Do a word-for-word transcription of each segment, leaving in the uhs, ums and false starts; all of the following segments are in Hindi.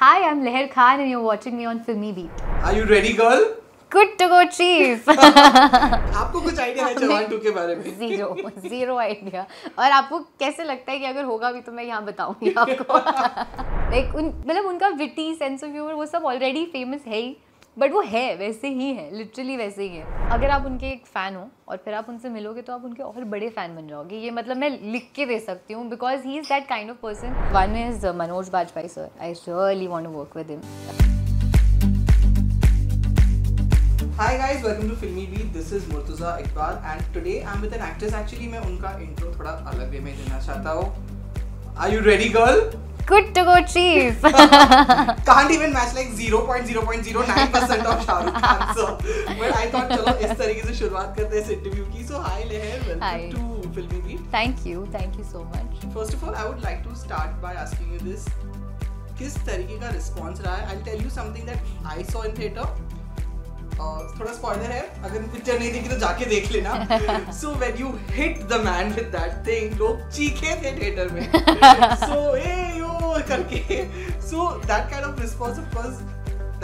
Hi, I'm Leher Khan and you're watching me on Filmy Beat. Are you ready, girl? Good to go, chief. आपको कुछ idea है जवान two के बारे में? Zero, zero idea. और आपको कैसे लगता है कि अगर होगा भी तो मैं यहाँ बताऊँगी आपको? Like उन मतलब उनका witty sense of humor वो सब already famous है ही, but वो है वैसे ही है, literally वैसे ही है. अगर आप उनके एक fan हो और फिर आप उनसे मिलोगे तो आप उनके और बड़े fan बन जाओगे. ये मतलब मैं लिख के दे सकती हूँ because he is that kind of person. One is Manoj Bajpayee sir. I really want to work with him. Hi guys, welcome to Filmy Beat. This is Murtuza Iqbal and today I'm with an actress. Actually, मैं उनका intro थोड़ा अलग वे में देना चाहता हूँ. Are you ready, girl? Good to go, chief. Can't even match like zero point zero zero nine percent of Shah Rukh Khan. So, but I thought चलो इस तरीके से शुरुआत करते हैं इस interview की. So hi Leher, welcome to Filmy Beat. Thank you, thank you so much. First of all, I would like to start by asking you this. किस तरीके का response रहा है? I'll tell you something that I saw in theatre. थोड़ा स्पॉइलर है अगर पिक्चर नहीं देखी तो जाके देख लेना. So when you hit the man with that thing लोग चीखे थे थिएटर में. सो ए यो करके so that kind of response of course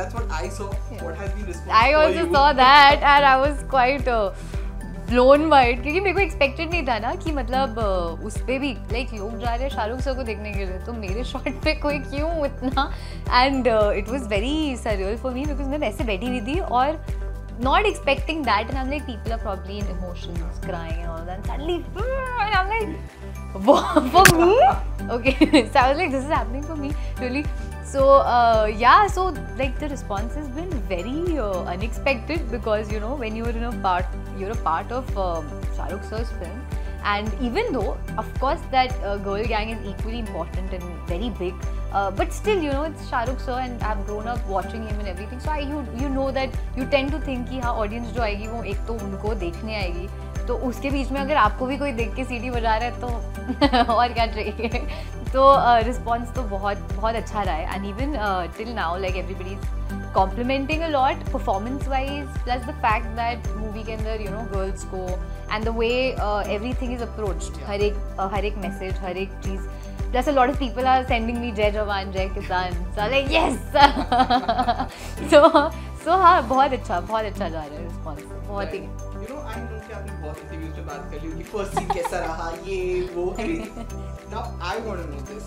that's what I saw. What has been response? I also saw that and I was quite blown by it क्योंकि मेरे को expected नहीं था ना कि मतलब उस पे भी like लोग जा रहे हैं शाहरुख सर को देखने के लिए तो मेरे शॉट पे कोई क्यों इतना and it was very surreal for me because मैं वैसे बैठी हुई थी और not expecting that and I'm like people are probably in emotions crying and all that and suddenly and I'm like for me okay so I was like this is happening for me really. So uh, yeah, so like the response has been very uh, unexpected because you know when you're in a part, you're a part of um, Shah Rukh sir's film, and even though of course that uh, girl gang is equally important and very big, uh, but still you know it's Shah Rukh sir and I've grown up watching him and everything. So I, you you know that you tend to think कि हाँ audience जो आएगी वो एक तो उनको देखने आएगी तो उसके बीच में अगर आपको भी कोई देख के सीडी बजा रहा है तो और क्या चाहिए. तो रिस्पॉन्स तो बहुत बहुत अच्छा रहा है and even till now like everybody is complimenting a lot performance wise plus the fact that movie के अंदर यू नो गर्ल्स को and the way everything is approached हर एक uh, हर एक मैसेज हर एक चीज़ plus a lot of people are sending me जय जवान जय किसान सो लाइक यस सो सो हाँ बहुत अच्छा बहुत अच्छा जा रहा है रिस्पॉन्स बहुत ही. You know, I know कि आपने बहुत इंटरव्यूज में बात कर ली कि फर्स्ट सीन कैसा रहा ये वो everything. Now I want to know this.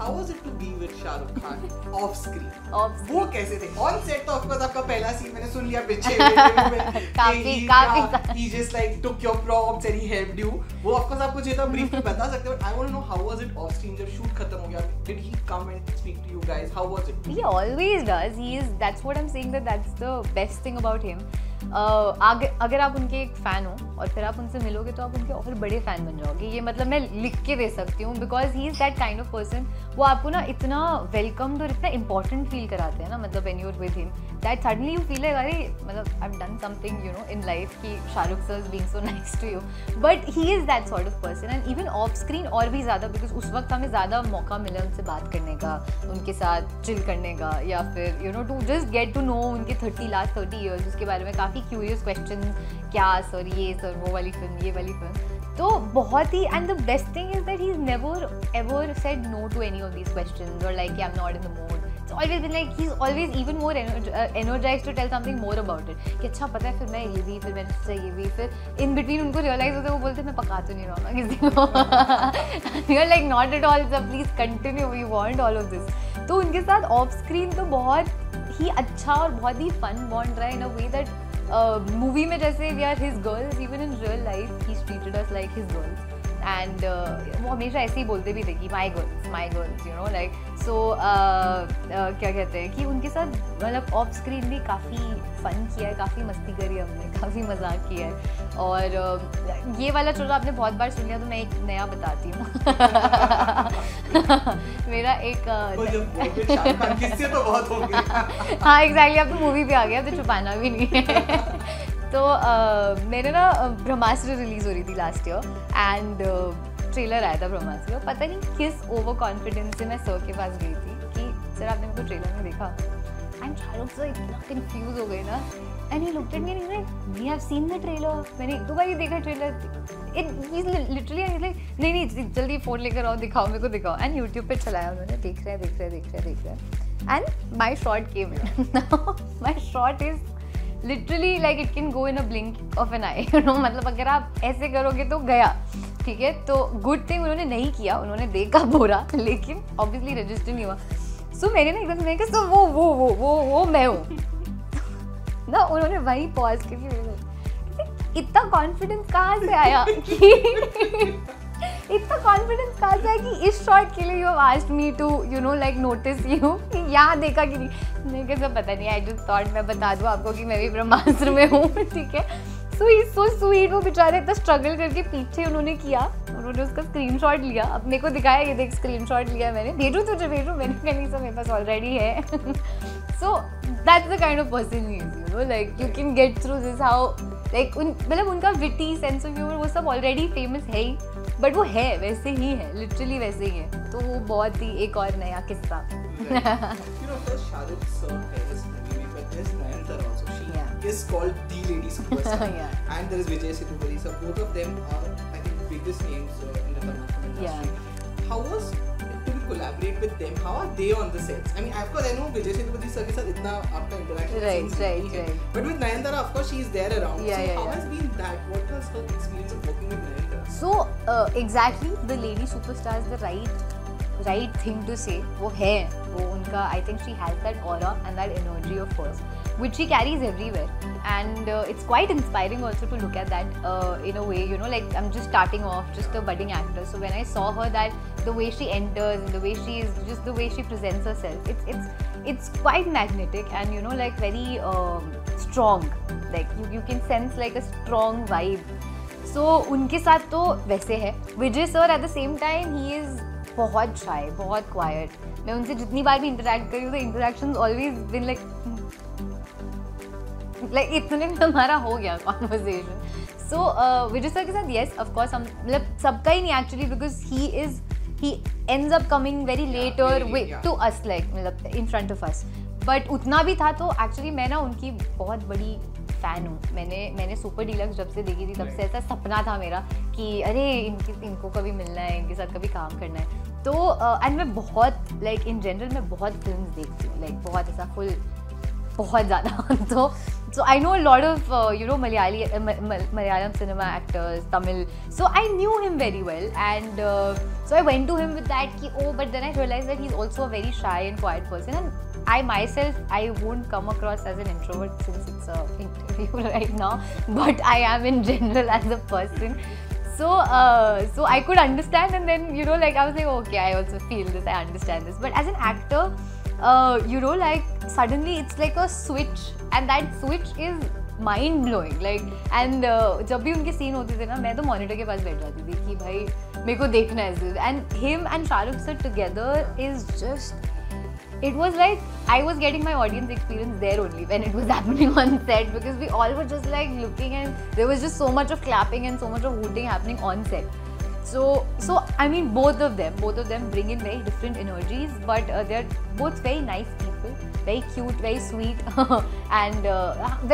How was it to be with Shah Rukh Khan off screen? Off. वो कैसे थे? On set तो आपका आपका पहला सीन मैंने सुन लिया पीछे में. काफी काफी. He just like took your props and he helped you. वो आपको सब कुछ ये तो brief में बता सकते हैं. But I want to know how was it off screen जब shoot खत्म हो गया? Did he come and speak to you guys? How was it? He always does. He is. That's what I'm saying that that's the best thing about him. आगे अगर आप उनके एक फ़ैन हो और फिर आप उनसे मिलोगे तो आप उनके और बड़े फ़ैन बन जाओगे. ये मतलब मैं लिख के दे सकती हूँ because he is that kind of person. वो आपको ना इतना वेलकम्ड और इतना इम्पॉर्टेंट फील कराते हैं ना मतलब when you are with him that suddenly you feel like अरे मतलब I have done something you know in life कि Shahrukh sir is being so nice to you but he is that sort of person and even off screen और भी ज़्यादा बिकॉज उस वक्त हमें ज़्यादा मौका मिला उनसे बात करने का उनके साथ चिल करने का या फिर you know to just get to know उनके थर्टी लास्ट थर्टी ईयर्स उसके बारे में काफ़ी क्यूरियस क्वेश्चन क्या सर ये सर वो वाली फिल्म ये वाली फिल्म तो बहुत ही. And the best thing is that he is never ever said no to any of these questions और like I am not in the mood. It's always been like he is always even more energise to tell something more about it कि अच्छा पता है फिर मैं ये भी फिर मैंने सोचा ये भी फिर इन बिटवीन उनको रियलाइज होता है वो बोलते मैं पका तो नहीं रहूँगा किसी को. You are like not at all sir please continue you want all of this. तो उनके साथ ऑफ स्क्रीन तो बहुत ही अच्छा और बहुत ही फन बॉन्ड रहा है इन अ वे दैट मूवी में जैसे we are his girls even in real life he treated us like his girls and वो हमेशा ऐसे ही बोलते भी थे कि my girls my girls you know like. So क्या कहते हैं कि उनके साथ मतलब ऑफ स्क्रीन भी काफ़ी फ़न किया है काफ़ी मस्ती करी हमने काफ़ी मजाक किया है और ये वाला चलो आपने बहुत बार सुन लिया तो मैं एक नया बताती हूँ. मेरा एक हाँ एग्जैक्टली अब तो मूवी भी आ गया तो छुपाना भी नहीं है. तो मेरे ना ब्रह्मास्त्र रिलीज़ हो रही थी लास्ट ईयर एंड ट्रेलर आया था ब्रह्मास्त्र. पता नहीं किस ओवर कॉन्फिडेंस से मैं सर के पास गई थी कि सर आपने मेरे को ट्रेलर में देखा एंड शाहरुख सर इतना कंफ्यूज हो गए ना and he looked at me and we have seen the trailer. मैंने एक दो बार ही देखा trailer it is literally like नहीं नहीं जल्दी फ़ोन लेकर आओ दिखाओ मेरे को दिखाओ एंड यूट्यूब पर चलाया उन्होंने. देख रहा है देख रहा है देख रहा है देख रहा है and my shot came in. Now my shot is literally like it can go in a blink of an eye, you know. मतलब अगर आप ऐसे करोगे तो गया, ठीक है. तो good thing उन्होंने नहीं किया, उन्होंने देखा बोरा, लेकिन obviously register नहीं हुआ. So मैंने ना एकदम मैंने कहा वो वो वो वो वो मैं हूँ. ना उन्होंने वही pause करके इतना confidence कहाँ से आया कि इतना कॉन्फिडेंस कहाँ से है कि इस शॉट के लिए you have asked me to you know like notice you कि यहाँ देखा कि नहीं. मैं कैसे पता नहीं, आई जस्ट थॉट मैं बता दूँ आपको कि मैं भी ब्रह्मास्त्र में हूँ, ठीक है. सो ही सो स्वीट, वो बेचारे इतना स्ट्रगल करके पीछे उन्होंने किया, उन्होंने उसका स्क्रीनशॉट लिया, अब मेरे को दिखाया, ये देख स्क्रीनशॉट लिया मैंने, भेजूँ तुझे भेजूँ. मैंने कहा नहीं सर मेरे पास ऑलरेडी है. So that's the kind of person he is, you know like you can get through this how like उन मतलब उनका विटी सेंस ऑफ ह्यूमर वो सब ऑलरेडी फेमस है ही, बट वो है वैसे ही है, लिटरली वैसे ही है. तो वो बहुत ही एक और नया किस्सा. You know, first Shahrukh sir has been with this Nayantara also. She yeah. is called the lady superstar. Yeah. And there is Vijay Sethupathi. So both of them are, I think, the biggest names uh, in the Tamil industry. Yeah. How was it to collaborate with them? How are they on the sets? I mean, of course, I know Vijay Sethupathi sir के साथ इतना आपका interaction right, right, right, right. But with Nayantara, of course, she is there around. Yeah, so yeah, how yeah. has been that? What was her experience of working with Nayantara? So uh, exactly the lady superstar is the right right thing to say. वो है वो उनका, I think she has that aura and that energy of hers which she carries everywhere, and uh, it's quite inspiring also to look at that uh, in a way, you know, like I'm just starting off, just a budding actor. So when I saw her, that the way she enters and the way she is, just the way she presents herself, it's it's it's quite magnetic and, you know, like very um, strong. Like you you can sense like a strong vibe. So so, उनके साथ तो वैसे है. Vijay sir at the same time he is बहुत शाय, बहुत क्वाइट. मैं उनसे जितनी बार भी इंटरेक्ट करी हूँ तो interaction always been like like इतने में हमारा हो गया कॉन्वर्सेशन. सो विजय सर के साथ येस ऑफकोर्स हम मतलब सबका ही नहीं actually, because he is he ends up coming very later way to us like मतलब in front of us. But उतना भी था तो एक्चुअली मैं ना उनकी बहुत बड़ी फ़ैन हूँ. मैंने मैंने सुपर डीलक्स जब से देखी थी तब से ऐसा सपना था मेरा कि अरे इनकी इनको कभी मिलना है, इनके साथ कभी काम करना है. तो एंड uh, मैं बहुत लाइक इन जनरल मैं बहुत फिल्म देखती हूँ, लाइक बहुत ऐसा फुल बहुत ज़्यादा. तो so I know lot of you know Malayali Malayalam cinema actors, Tamil. So I knew him very well and so I went to him with that कि oh, but then I realise that he is also a very shy and quite person, and I myself, I won't come across as an introvert since it's a interview right now, but I am in general as a person. So, uh, so I could understand, and then you know, like I was like, okay, I also feel this, I understand this. But as an actor, uh, you know, like suddenly it's like a switch, and that switch is mind blowing. Like, and जब भी उनके scene होते थे ना, मैं तो monitor के पास बैठ जाती थी कि भाई मेरे को देखना है. And him and Shah Rukh sir together is just. It was like I was getting my audience experience there only when it was happening on set, because we all were just like looking, and there was just so much of clapping and so much of hooting happening on set. So, so I mean, both of them, both of them bring in very different energies, but uh, they're both very nice people, very cute, very sweet, and uh,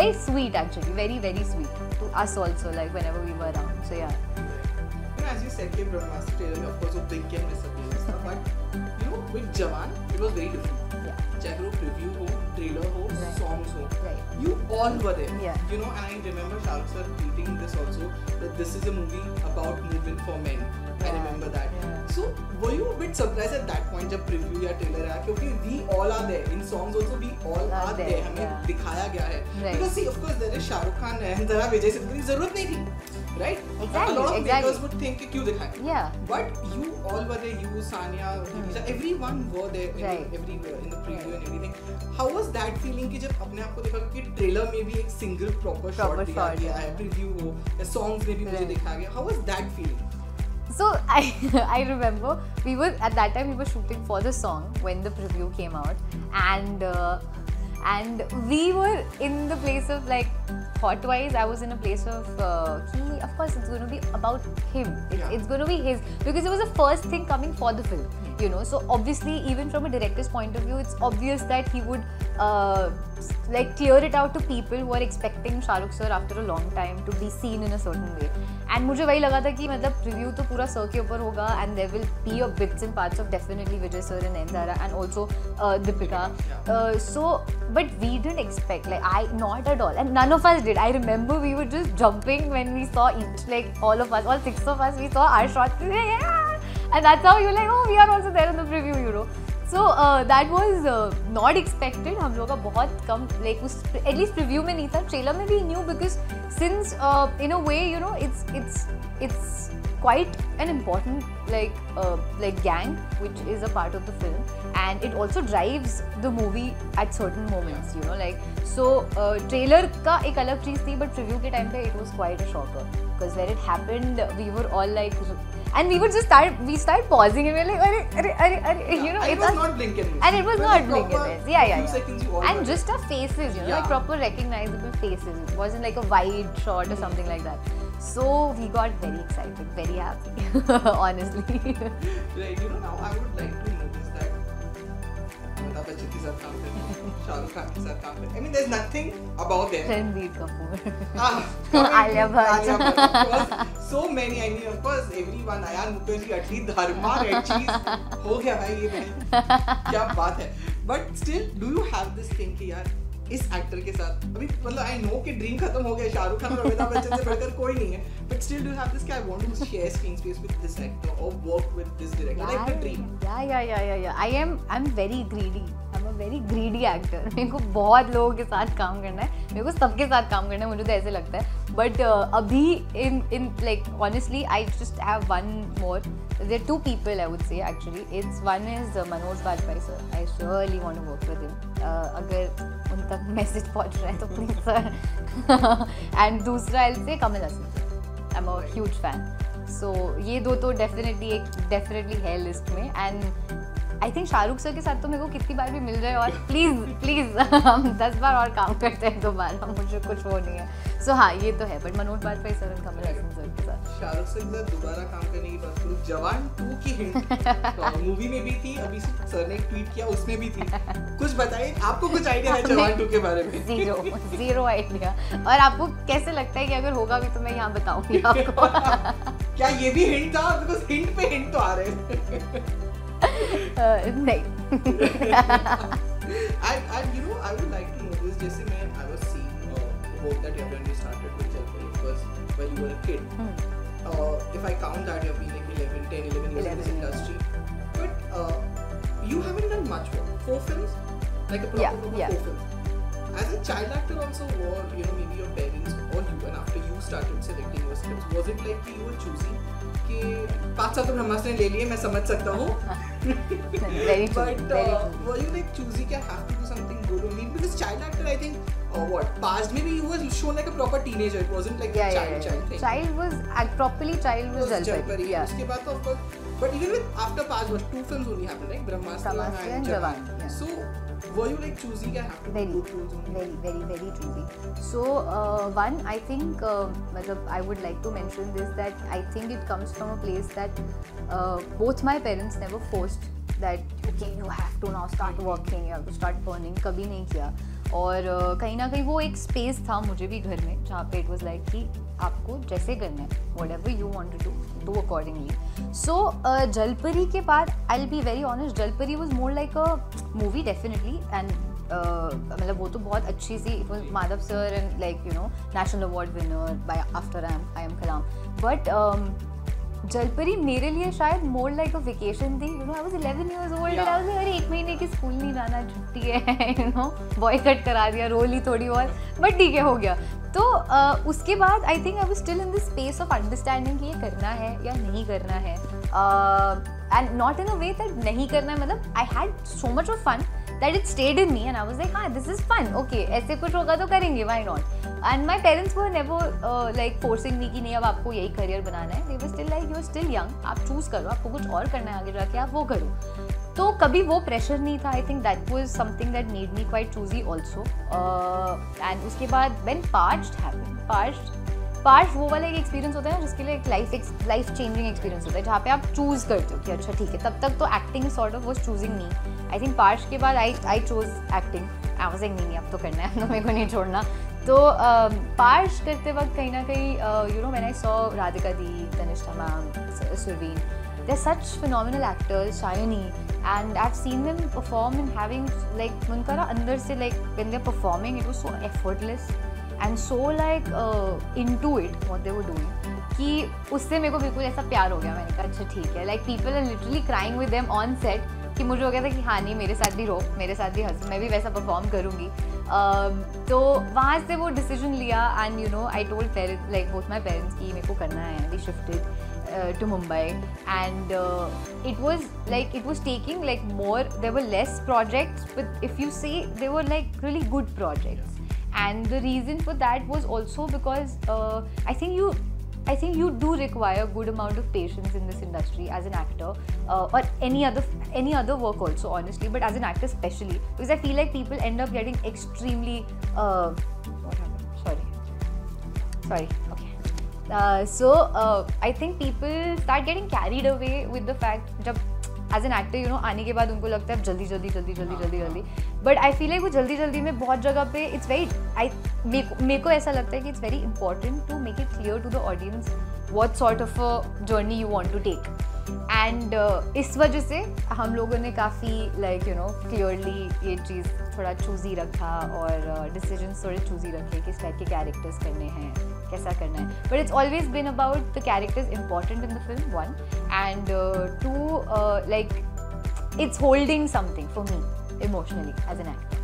very sweet actually, very very sweet to us also, like whenever we were around. So yeah. You know, as you said, came Brahmastra trailer, of course, a big game disappears, but you know, with Jawan, it was very different. चाहे वो रिव्यू हो, ट्रेलर हो, सॉन्ग्स हो, you all were there. Yeah. You know, and I remember Shah Rukh sir tweeting this also, that this is a movie about movement for men. I remember that. Yeah. So were you a bit surprised at that point जब रिव्यू या ट्रेलर आया, क्योंकि we all are there. In songs also we all are there. हमें दिखाया गया है. Because see, of course there is Shah Rukh Khan and there are Vijay Sethupathi. जरूरत नहीं थी. Right? Exactly, a lot of exactly. makers would think कि क्यों दिखाएं. Yeah. But you all were there, you, Sania, Deepika, hmm. everyone were there in, right. everywhere in the preview right. and everything. How was that feeling कि जब अपने आप को देखा कि trailer में भी एक single proper, proper shot दिया गया है, preview हो, या songs में भी मुझे दिखाया गया. How was that feeling? So I I remember we were at that time we were shooting for the song when the preview came out, and uh, and we were in the place of like. Thought wise, I was in a place of uh, he. Of course, it's going to be about him. It's, yeah. it's going to be his, because it was the first thing coming for the film. you know. So obviously, even from a director's point of view, it's obvious that he would uh, like clear it out to people who are expecting Shah Rukh sir after a long time to be seen in a certain way. And मुझे वही लगा था कि मतलब review तो पूरा sir के ऊपर होगा, and there will be a bits and parts of definitely Vijay sir and Nayantara and also uh, Deepika. Uh, so, but we didn't expect, like I not at all, and none of us did. I remember we were just jumping when we saw each, like all of us, all six of us, we saw our shots. Yeah, and that's how you're like, oh, we are also there in the preview, you know. So uh, that was uh, not expected. हम लोगों का बहुत कम like उस at least preview में नहीं था, trailer में भी new because since uh, in a way you know it's it's it's quite an important like uh, like gang which is a part of the film, and it also drives the movie at certain moments, you know, like so uh, trailer ka ek alag cheez thi, but preview ke time pe it was quite a shocker because when it happened we were all like, and we would just start we start pausing and we were like arre, arre, arre, arre, yeah, you know, and it was not blink and miss, and it was not like blink and miss, yeah yeah, yeah. Seconds, and just our faces, you know, yeah. like proper recognizable faces, it wasn't like a wide shot mm. or something like that. So we got very excited, very happy, honestly. Right, you know, now I would like to notice that Madhav Bajpayee sir can't do, Shah Rukh Khan sir can't do. I mean, there's nothing about them. Ranveer Kapoor. Ah, Alia Bhatt. Alia Bhatt. Of course, so many. I mean, of course, everyone. Ayaan Mukherjee, Atlee, Dharma, Red Cheese. हो गया भाई ये भाई. क्या बात है. But still, do you have this thing कि यार इस एक्टर के साथ अभी मतलब आई नो कि ड्रीम खत्म हो गया, शाहरुख खान और अमिताभ बच्चन से बढ़कर कोई नहीं है, but still do have this कि I want to share screen space with this actor और work with this director like the dream. Yeah yeah yeah yeah yeah I am I am very greedy, I am a very greedy actor. मेरे को बहुत लोगों के साथ काम करना है, मेरे को सबके साथ काम करना है, मुझे तो ऐसे लगता है. बट अभी in in like honestly I just have one more, there two people I would say actually, it's one is Manoj Bajpayee sir. I really want to work with him. अगर उन तक मैसेज पहुंच रहा है तो प्लीज सर. एंड दूसरा एल से Kamal Haasan, I am a huge fan. So ये दो तो डेफिनेटली एक डेफिनेटली है लिस्ट में. And I think Shahrukh sir के साथ तो मेरे को कितनी बार भी मिल रहा है, और प्लीज़ प्लीज़ हम दस बार और काम करते हैं दोबारा, मुझे कुछ वो नहीं है. सो हाँ ये तो है, बट मनोज बाजपेयी सर और कमल हसन सर के साथ शाहरुख सर के साथ दोबारा काम करने की बात करूँ, जवान टू की हिंट मूवी में भी थी, अभी सर ने ट्वीट किया उसमें भी थी. कुछ बताइए, आपको कुछ आइडिया है जवान टू के बारे में? Zero zero idea. और आपको कैसे लगता है कि अगर होगा भी तो मैं यहाँ बताऊँगी आपको? क्या ये भी हिंट था? बिकॉज हिंट पे हिंट तो आ रहे हैं. Uh, नहीं. I I you know I would like to know this. जैसे मैं I was seeing uh, hope that you have already started with Jalpari because when you were a kid, hmm. uh, if I count that you have been like eleven, ten, eleven years in this industry, but uh, you haven't done much work. Four films, like a proper yeah, proper yeah. four films. As a child actor also, or you know maybe your parents or you, and after you started selecting your scripts, was it like you were choosing? कि पाँच साल तो ब्रह्मास्त्र ने ले लिए, मैं समझ सकता हूँ. बट वो यू लाइक चूजी क्या have to do something good only because child actor I think what past में भी you was shown like a proper teenager, it wasn't like a child child thing. Child was properly child was Jalpari, उसके बाद तो of course, but even with after past was two films only happened like Brahmastra and Jawan. So were you like choosy? I have to very, go choosy. Very, very, very choosy. So uh, one, I think, uh, I would like to mention this that I think it comes from a place that uh, both my parents never forced that okay you have to now start working, you have to start burning. कभी नहीं किया. और uh, कहीं ना कहीं वो एक space था मुझे भी घर में जहाँ पे it was like कि आपको जैसे करना है, whatever you want to do, do accordingly. So uh, जलपरी के बाद I'll be very honest, जलपरी was more like a movie definitely, and uh, मतलब वो तो बहुत अच्छी सी, it was Madhav sir and like you know national award winner by after I am I am Kalam, but um, जलपरी मेरे लिए शायद मोर लाइक अ वेकेशन थी. You know I was eleven years old and I was अरे एक महीने की स्कूल नहीं जाना, छुट्टी है, यू नो बॉयकट करा दिया, रोल ही थोड़ी और, बट ठीक है हो गया. तो uh, उसके बाद I think I was still in this space of understanding कि ये करना है या नहीं करना है, and not in a way that नहीं करना है, मतलब I had so much of fun that it stayed in me and I was like हाँ this is fun, okay ऐसे कुछ होगा तो करेंगे, why not. And my parents were never uh, like forcing me कि नहीं अब आपको यही करियर बनाना है, they were still like you're still young, आप चूज़ करो, आपको कुछ और करना है आगे जाके, आप वो करो. तो कभी वो प्रेशर नहीं था. I think that was something that made me quite choosy also. And उसके बाद when Parched happened, Parched पार्श वो वाला एक एक्सपीरियंस होता है जिसके लिए एक लाइफ लाइफ चेंजिंग एक्सपीरियंस होता है, जहाँ पे आप चूज़ करते हो कि अच्छा ठीक है, तब तक तो acting sort of was choosing me. I think Parched के बाद I I choose acting, I was like नहीं अब तो करना है, तो मेरे को नहीं छोड़ना। तो पार्श करते वक्त कहीं ना कहीं you know when I saw Radhika di, Tannishtha ma'am, Surveen, they are such phenomenal actors, shiny, and I have seen them perform and having like उनका ना अंदर से like when they are performing it was so effortless and so like into it what they were doing कि उससे मेरे को बिल्कुल ऐसा प्यार हो गया। मैंने कहा अच्छा ठीक है, like people are literally crying with them on set कि मुझे हो गया था कि हाँ नहीं मेरे साथ भी रो, मेरे साथ भी हंस, मैं भी वैसा परफॉर्म करूँगी। uh, तो वहाँ से वो डिसीजन लिया and you know I told parents like both my parents कि मेरे को करना है। We shifted to Mumbai and it was like it was taking like more, there were less projects but if you see there were like really good projects and the reason for that was also because I think you I think you do require a good amount of patience in this industry as an actor uh, or any other any other work also honestly, but as an actor especially, because I feel like people end up getting extremely uh, what happened? Sorry, sorry. Okay. Uh, so uh, I think people start getting carried away with the fact जब as an actor you know आने के बाद उनको लगता है जल्दी जल्दी जल्दी जल्दी जल्दी जल्दी, बट आई फील लाइक वो जल्दी जल्दी में बहुत जगह पे इट्स वेरी आई मेरे को ऐसा लगता है कि it's very important to make it clear to the audience what sort of a journey you want to take. And इस वजह से हम लोगों ने काफ़ी लाइक यू नो क्लियरली ये चीज़ थोड़ा चूज़ी रखा और डिसीजंस uh, थोड़े चूज़ी रखे कि इस टाइप के कैरेक्टर्स करने हैं, कैसा करना है। But it's always been about the characters important in the film one and two like it's holding something for me emotionally as an actor.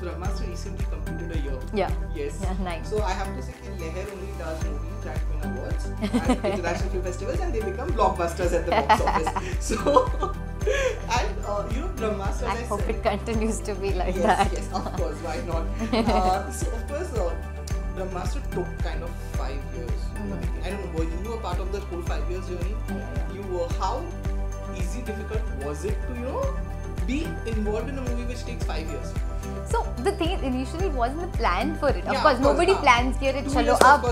Brahmastra recently completed a year. Yeah. Yes. Yeah, nice. So I have to say that Leher only does movies that win awards at international film festivals, and they become blockbusters at the box office. So, and uh, you know, Brahmastra. I hope said, it continues to be like yes, that. Yes, of course. Why not? Uh, so of course, uh, Brahmastra took kind of five years. Mm. I don't know. Were you a part of the whole five years journey? Yeah. You were. How easy, difficult was it to you know be involved in a movie which takes five years? So the thing initially wasn't the plan for it. Of yeah, course, of course, nobody uh, plans here. It chalo ab.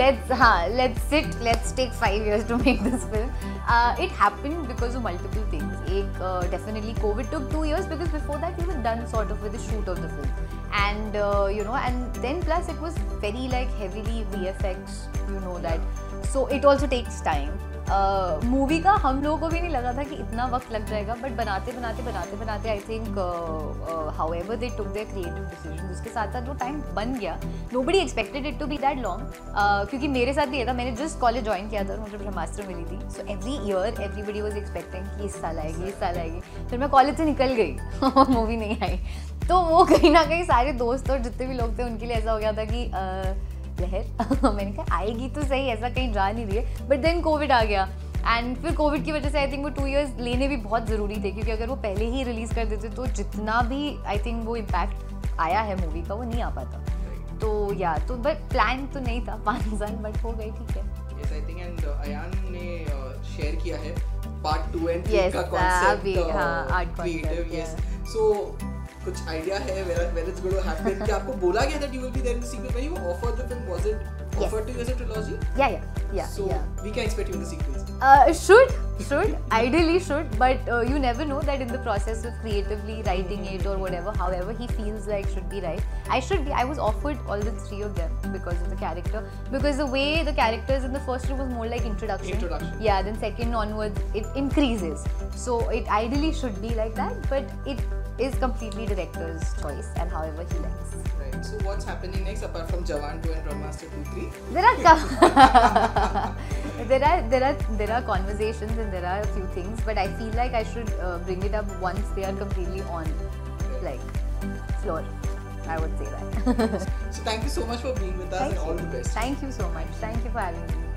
Let's ha, let's sit. Let's take five years to make this film. Uh, it happened because of multiple things. Ek, uh, definitely COVID took two years because before that we were done sort of with the shoot of the film, and uh, you know, and then plus it was very like heavily V F X. You know that. So it also takes time. Movie uh, का हम लोगों को भी नहीं लगा था कि इतना वक्त लग जाएगा, बट बनाते बनाते बनाते बनाते I think however they took their creative decision, उसके साथ साथ वो टाइम बन गया। Nobody expected it to be that long, क्योंकि मेरे साथ भी ये था, मैंने जस्ट कॉलेज ज्वाइन किया था और मुझे ब्रह्मास्त्र मिली थी। So every year everybody was expecting कि इस साल आएगी इस साल आएगी फिर मैं कॉलेज से निकल गई और मूवी नहीं आई, तो वो कहीं ना कहीं सारे दोस्त और जितने भी लोग थे उनके लिए ऐसा हो गया था कि uh, लहर मैंने कहा आएगी तो सही, ऐसा कहीं जा नहीं रही है। बट देन कोविड आ गया एंड फिर कोविड की वजह से आई थिंक वो टू इयर्स लेने भी बहुत ज़रूरी थे, क्योंकि अगर वो पहले ही रिलीज़ कर देते तो जितना भी आई थिंक वो इम्पैक्ट आया है मूवी का वो नहीं आ पाता। तो या तो बट प्लान तो नहीं था पाँच साल, बट हो गई ठीक है। Yes, I think and Ayan ने शेयर किया है पार्ट टू एंड थ्री का कांसेप्ट क्रिएटिव। यस, सो कुछ आइडिया है when it's going to happen? क्या आपको बोला गया that you will be there in the sequel when you offer the film? Was it offer to you as a trilogy? Yeah yeah yeah, so we can expect you in the sequel? Should should ideally should, but uh, you never know that in the process of creatively writing it or whatever, however he feels like should be right. I should be I was offered all the three of them because of the character, because the way the characters in the first two was more like introduction, introduction. Yeah, then second onwards it increases, so it ideally should be like that, but it is completely director's choice and however he likes. Right, so what's happening next apart from Jawan two and Brahmastra two three? There are there are there are there are conversations, there are a few things, but I feel like I should uh, bring it up once they are completely on like floor, I would say that. So thank you so much for being with us, thank and you. All the best. Thank you so much, thank you for having me.